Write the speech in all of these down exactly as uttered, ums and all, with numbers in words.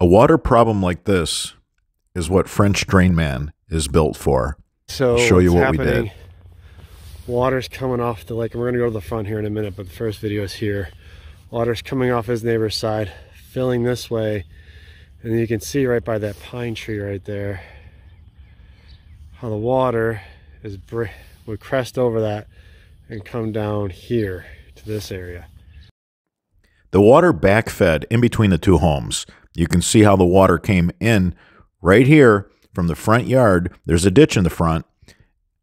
A water problem like this is what French Drain Man is built for. So I'll show you what happening. we did. Water's coming off the lake. We're going to go to the front here in a minute, but the first video is here. Water's coming off his neighbor's side, filling this way. And you can see right by that pine tree right there how the water is br would crest over that and come down here to this area. The water backfed in between the two homes. You can see how the water came in right here from the front yard. There's a ditch in the front.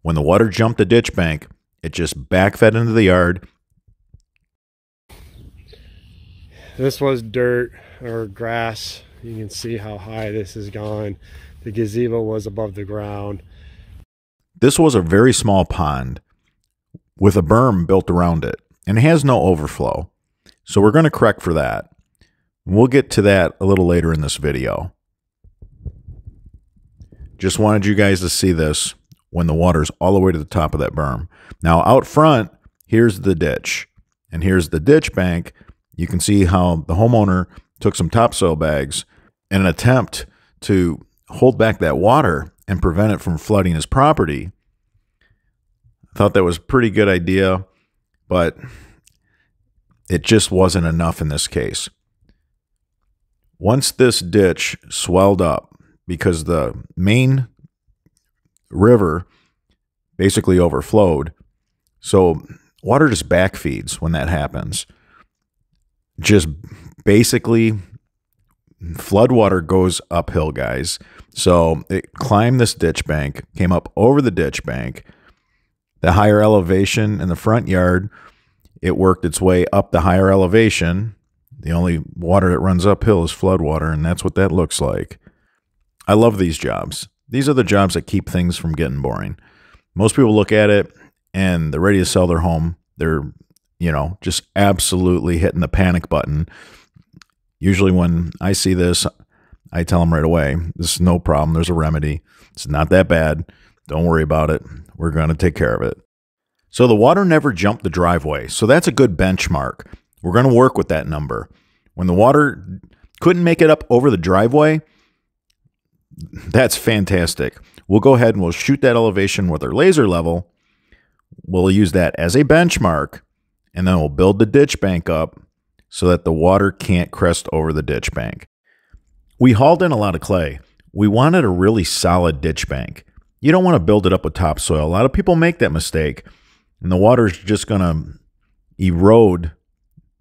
When the water jumped the ditch bank, it just backfed into the yard. This was dirt or grass. You can see how high this has gone. The gazebo was above the ground. This was a very small pond with a berm built around it, and it has no overflow. So we're going to correct for that. We'll get to that a little later in this video. Just wanted you guys to see this when the water's all the way to the top of that berm. Now out front, here's the ditch, and here's the ditch bank. You can see how the homeowner took some topsoil bags in an attempt to hold back that water and prevent it from flooding his property. I thought that was a pretty good idea, but it just wasn't enough in this case. Once this ditch swelled up, because the main river basically overflowed, so water just backfeeds when that happens. Just basically, floodwater goes uphill, guys. So it climbed this ditch bank, came up over the ditch bank, the higher elevation in the front yard. It worked its way up the higher elevation. The only water that runs uphill is floodwater, and that's what that looks like. I love these jobs. These are the jobs that keep things from getting boring. Most people look at it, and they're ready to sell their home. They're, you know, just absolutely hitting the panic button. Usually when I see this, I tell them right away, this is no problem. There's a remedy. It's not that bad. Don't worry about it. We're going to take care of it. So the water never jumped the driveway. So that's a good benchmark. We're going to work with that number. When the water couldn't make it up over the driveway, that's fantastic. We'll go ahead and we'll shoot that elevation with our laser level. We'll use that as a benchmark, and then we'll build the ditch bank up so that the water can't crest over the ditch bank. We hauled in a lot of clay. We wanted a really solid ditch bank. You don't want to build it up with topsoil. A lot of people make that mistake. And the water's just going to erode.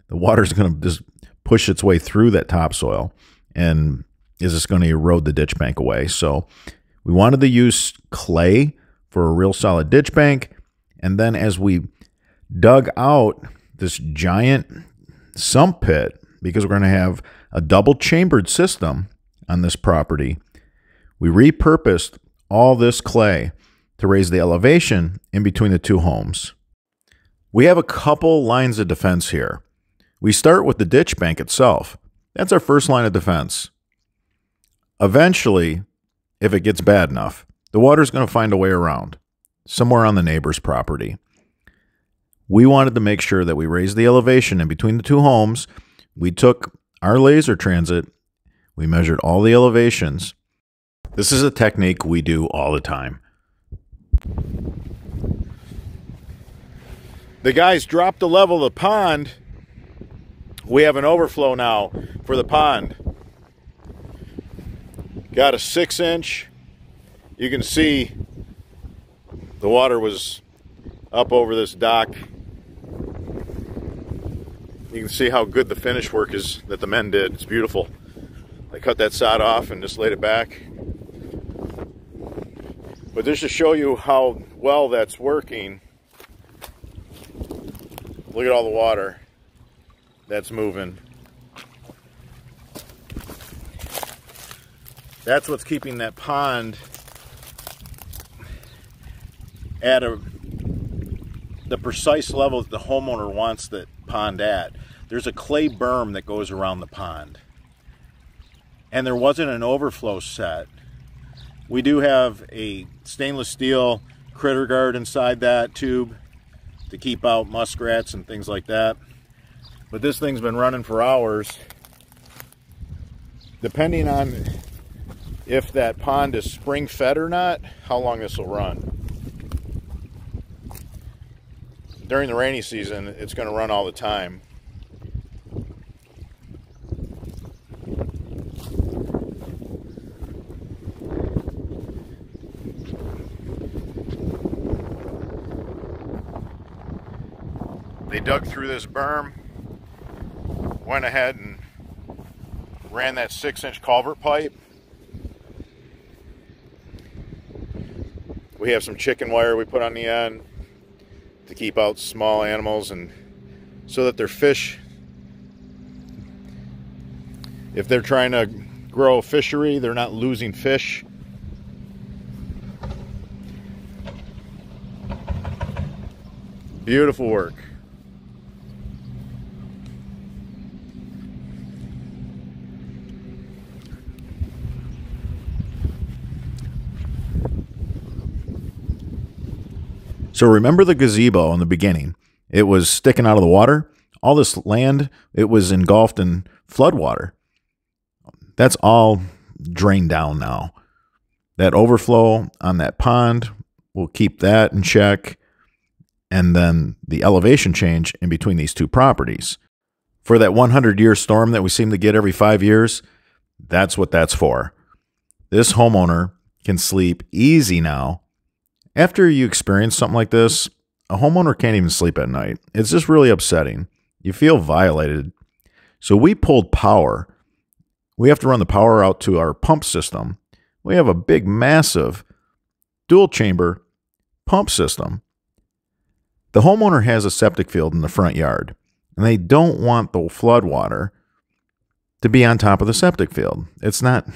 The water's going to just push its way through that topsoil and is just going to erode the ditch bank away. So we wanted to use clay for a real solid ditch bank. And then as we dug out this giant sump pit, because we're going to have a double chambered system on this property, we repurposed all this clay to raise the elevation in between the two homes. We have a couple lines of defense here. We start with the ditch bank itself. That's our first line of defense. Eventually, if it gets bad enough, the water's going to find a way around, somewhere on the neighbor's property. We wanted to make sure that we raised the elevation in between the two homes. We took our laser transit, we measured all the elevations. This is a technique we do all the time. The guys dropped the level of the pond. We have an overflow now for the pond. Got a six inch. You can see the water was up over this dock. You can see how good the finish work is that the men did. It's beautiful. They cut that sod off and just laid it back. But just to show you how well that's working, look at all the water that's moving. That's what's keeping that pond at a, the precise level that the homeowner wants that pond at. There's a clay berm that goes around the pond. And there wasn't an overflow set. We do have a stainless steel critter guard inside that tube to keep out muskrats and things like that. But this thing's been running for hours. depending on if that pond is spring fed or not, how long this will run. During the rainy season, it's going to run all the time. They dug through this berm, went ahead and ran that six inch culvert pipe. We have some chicken wire we put on the end to keep out small animals, and so that their fish, if they're trying to grow a fishery, they're not losing fish. Beautiful work. So remember the gazebo in the beginning? It was sticking out of the water. All this land, it was engulfed in floodwater. That's all drained down now. That overflow on that pond, we'll keep that in check. And then the elevation change in between these two properties. For that hundred-year storm that we seem to get every five years, that's what that's for. This homeowner can sleep easy now. After you experience something like this, a homeowner can't even sleep at night. It's just really upsetting. You feel violated. So we pulled power. We have to run the power out to our pump system. We have a big, massive dual chamber pump system. The homeowner has a septic field in the front yard, and they don't want the flood water to be on top of the septic field. It's not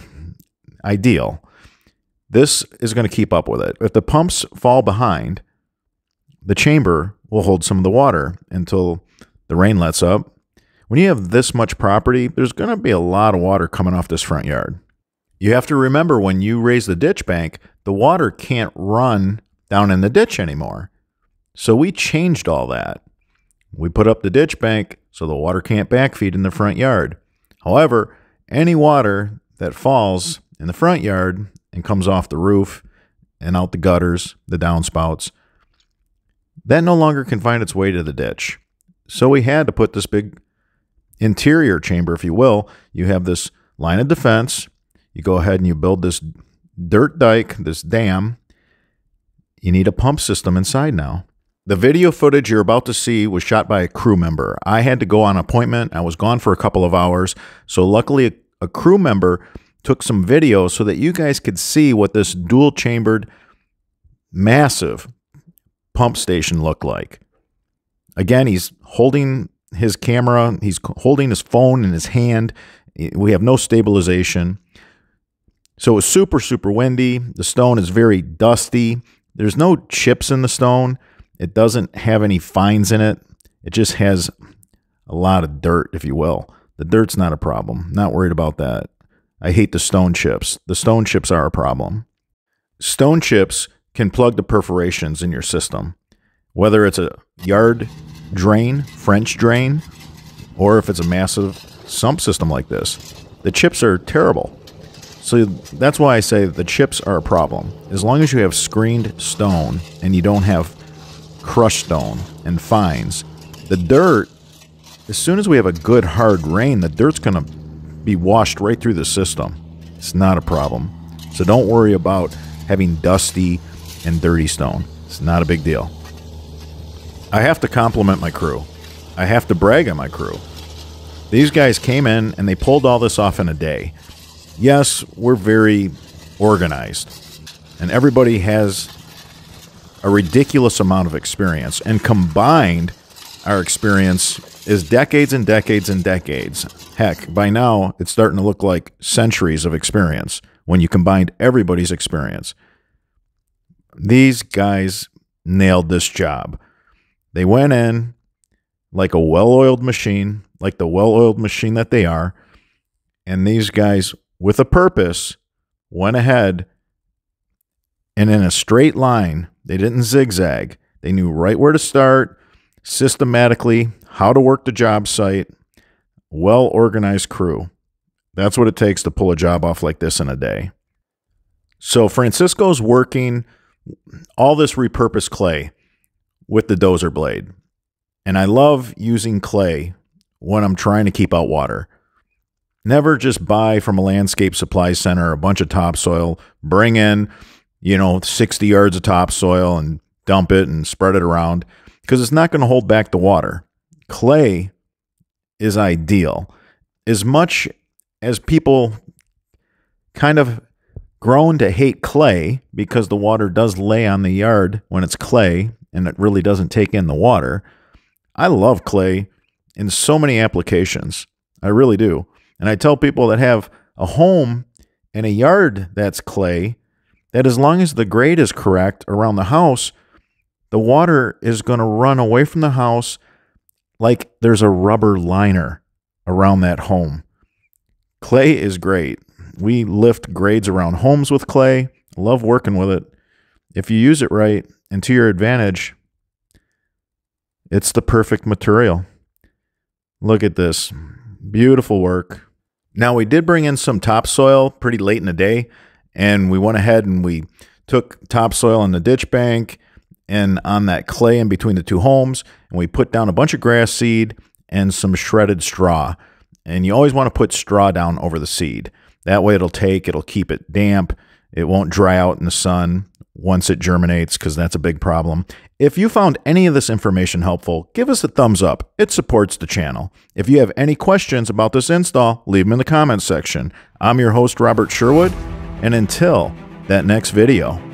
ideal. This is going to keep up with it. If the pumps fall behind, the chamber will hold some of the water until the rain lets up. When you have this much property, there's going to be a lot of water coming off this front yard. You have to remember, when you raise the ditch bank, the water can't run down in the ditch anymore. So we changed all that. We put up the ditch bank so the water can't backfeed in the front yard. However, any water that falls in the front yard and comes off the roof and out the gutters, the downspouts, that no longer can find its way to the ditch. So we had to put this big interior chamber, if you will. You have this line of defense. You go ahead and you build this dirt dike, this dam. You need a pump system inside now. The video footage you're about to see was shot by a crew member. I had to go on appointment. I was gone for a couple of hours. So luckily a, a crew member took some video so that you guys could see what this dual chambered massive pump station looked like. Again, he's holding his camera. He's holding his phone in his hand. We have no stabilization. So it was super, super windy. The stone is very dusty. There's no chips in the stone. It doesn't have any fines in it. It just has a lot of dirt, if you will. The dirt's not a problem. Not worried about that. I hate the stone chips. The stone chips are a problem. Stone chips can plug the perforations in your system, whether it's a yard drain, French drain, or if it's a massive sump system like this. The chips are terrible. So that's why I say the chips are a problem. As long as you have screened stone and you don't have crushed stone and fines, the dirt, as soon as we have a good hard rain, the dirt's going to be washed right through the system. It's not a problem. So don't worry about having dusty and dirty stone. It's not a big deal. I have to compliment my crew. I have to brag on my crew. These guys came in and they pulled all this off in a day. Yes, we're very organized, and everybody has a ridiculous amount of experience, and combined our experience is decades and decades and decades. Heck, by now, it's starting to look like centuries of experience when you combined everybody's experience. These guys nailed this job. They went in like a well-oiled machine, like the well-oiled machine that they are, and these guys, with a purpose, went ahead and in a straight line, they didn't zigzag. They knew right where to start, systematically, how to work the job site. Well-organized crew. That's what it takes to pull a job off like this in a day. So Francisco's working all this repurposed clay with the dozer blade. And I love using clay when I'm trying to keep out water. Never just buy from a landscape supply center a bunch of topsoil, bring in, you know, sixty yards of topsoil and dump it and spread it around, because it's not going to hold back the water. Clay is ideal. As much as people kind of grown to hate clay because the water does lay on the yard when it's clay and it really doesn't take in the water, I love clay in so many applications. I really do. And I tell people that have a home and a yard that's clay, that as long as the grade is correct around the house, the water is going to run away from the house like there's a rubber liner around that home. Clay is great. We lift grades around homes with clay. Love working with it. If you use it right and to your advantage, it's the perfect material. Look at this. Beautiful work. Now, we did bring in some topsoil pretty late in the day, and we went ahead and we took topsoil in the ditch bank and on that clay in between the two homes, and we put down a bunch of grass seed and some shredded straw. And you always want to put straw down over the seed. That way it'll take, it'll keep it damp. It won't dry out in the sun once it germinates, because that's a big problem. If you found any of this information helpful, give us a thumbs up. It supports the channel. If you have any questions about this install, leave them in the comments section. I'm your host, Robert Sherwood, and until that next video.